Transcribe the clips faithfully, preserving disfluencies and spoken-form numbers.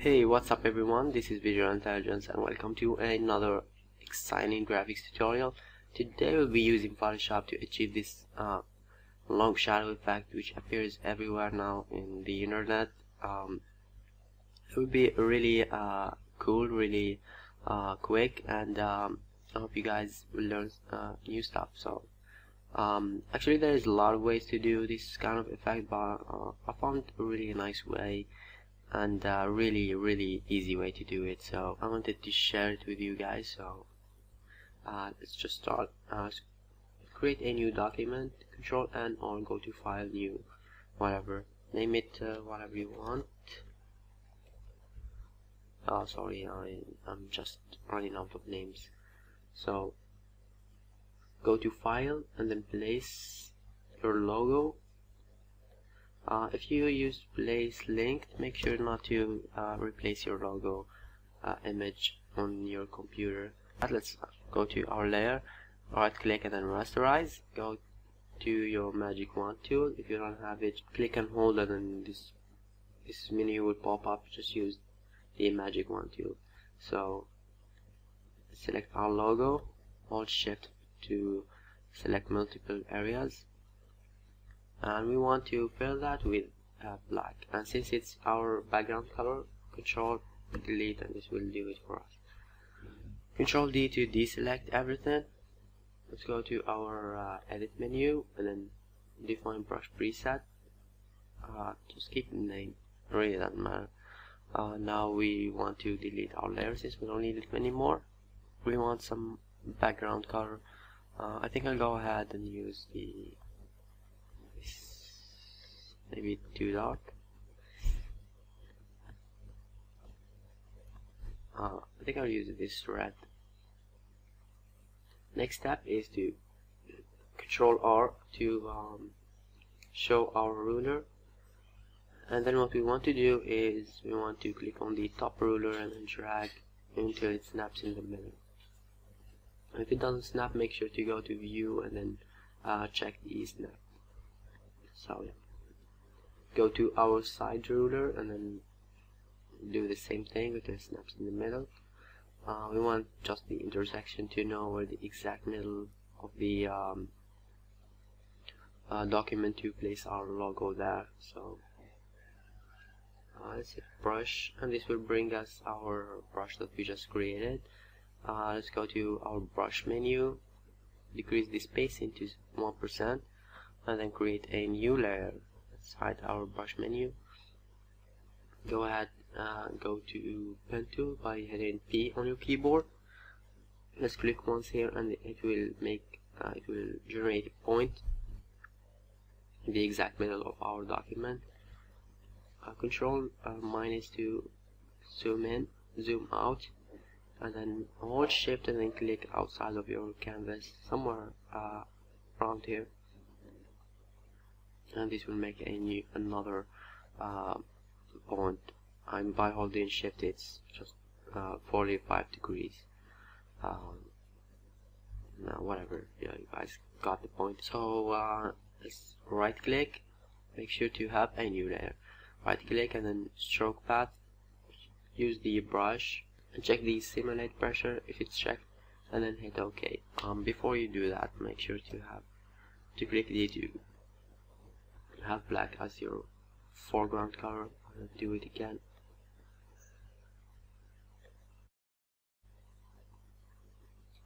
Hey, what's up everyone, this is Visual Intelligence and welcome to another exciting graphics tutorial. Today we'll be using Photoshop to achieve this uh, long shadow effect which appears everywhere now in the internet. Um, it would be really uh, cool, really uh, quick, and um, I hope you guys will learn uh, new stuff. So um, actually there is a lot of ways to do this kind of effect, but uh, I found a really nice way and uh, really really easy way to do it, so I wanted to share it with you guys. So uh, let's just start. Uh, create a new document, Control N, or go to File, New, whatever, name it uh, whatever you want. Oh sorry, I, I'm just running out of names. So go to File and then place your logo. Uh, if you use place linked, make sure not to uh, replace your logo uh, image on your computer. But let's go to our layer, right click and then rasterize. Go to your magic wand tool. If you don't have it, click and hold and then this this menu will pop up. Just use the magic wand tool. So select our logo, hold shift to select multiple areas, and we want to fill that with uh, black, and since it's our background color, Control delete and this will do it for us. Control D to deselect everything. Let's go to our uh, edit menu and then define brush preset. Uh, just keep the name, really doesn't matter. Uh, now we want to delete our layer since we don't need it anymore. We want some background color. Uh, I think I'll go ahead and use the maybe too dark. Uh, I think I'll use this red. Next step is to Control R to um, show our ruler, and then what we want to do is we want to click on the top ruler and then drag until it snaps in the middle. If it doesn't snap, make sure to go to View and then uh, check the snap. So yeah. Go to our side ruler and then do the same thing with the snaps in the middle. Uh, we want just the intersection to know where the exact middle of the um, uh, document to place our logo there. So uh, let's hit brush and this will bring us our brush that we just created. Uh, let's go to our brush menu, decrease the spacing to one percent and then create a new layer. Hide our brush menu, go ahead, uh, go to pen tool by hitting P on your keyboard. Let's click once here and it will make uh, it will generate a point in the exact middle of our document. uh, Control uh, minus to zoom in, zoom out, and then hold shift and then click outside of your canvas somewhere uh, around here, and this will make a new another uh, point. And by holding shift it's just uh, forty-five degrees. Um, no, whatever, yeah, you guys got the point. So uh, let's right click, make sure to have a new layer, right click and then stroke path, use the brush and check the simulate pressure if it's checked and then hit OK. Um, before you do that, make sure to have to click the two have black as your foreground color. I'll do it again.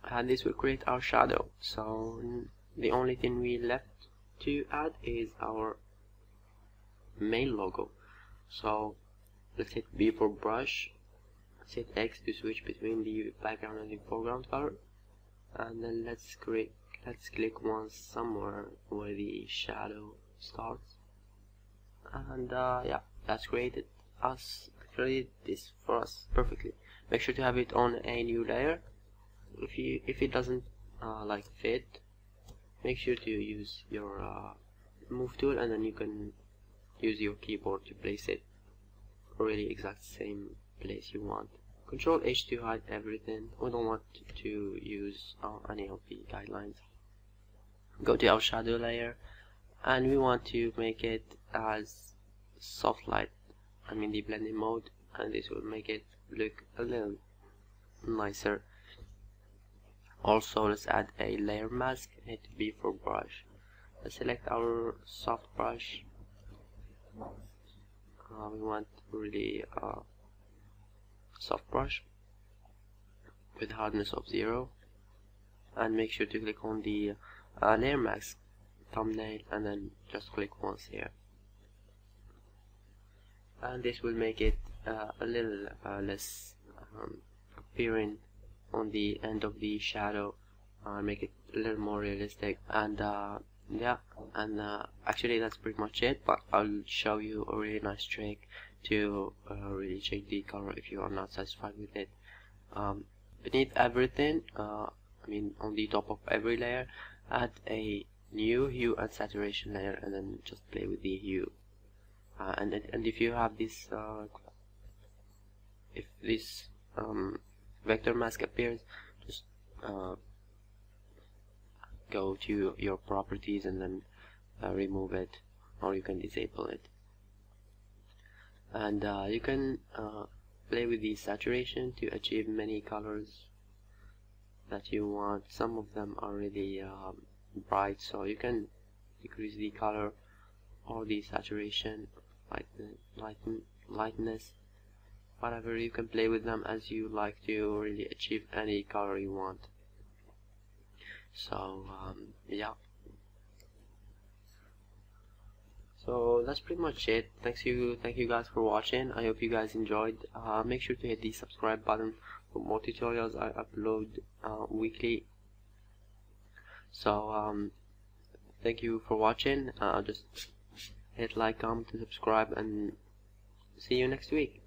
And this will create our shadow. So the only thing we left to add is our main logo. So let's hit B for brush, let's hit X to switch between the background and the foreground color, and then let's click let's click once somewhere where the shadow starts, and uh, yeah, that's created us created this for us perfectly. Make sure to have it on a new layer. If you if it doesn't uh, like fit, make sure to use your uh, move tool and then you can use your keyboard to place it really exact same place you want. Control H to hide everything. We don't want to use uh, any of the guidelines. Go to our shadow layer. And we want to make it as soft light. I'm in the blending mode and this will make it look a little nicer. Also, let's add a layer mask, it will be for brush. Let's select our soft brush. Uh, we want really uh, soft brush with hardness of zero, and make sure to click on the uh, layer mask thumbnail and then just click once here, and this will make it uh, a little uh, less um, appearing on the end of the shadow, uh, make it a little more realistic. And uh, yeah, and uh, actually that's pretty much it, but I'll show you a really nice trick to uh, really change the color if you are not satisfied with it. Um, beneath everything, uh, I mean on the top of every layer, add a new hue and saturation layer and then just play with the hue. Uh, and, and if you have this, uh, if this um, vector mask appears, just uh, go to your properties and then uh, remove it, or you can disable it. And uh, you can uh, play with the saturation to achieve many colors that you want. Some of them are really uh, bright, so you can decrease the color or the saturation, lighten, lighten, lightness, whatever. You can play with them as you like to really achieve any color you want. So um, yeah, so that's pretty much it. Thanks you thank you guys for watching. I hope you guys enjoyed. Uh, make sure to hit the subscribe button for more tutorials. I upload uh, weekly. So um, thank you for watching. Uh, just hit like, comment and subscribe, and see you next week.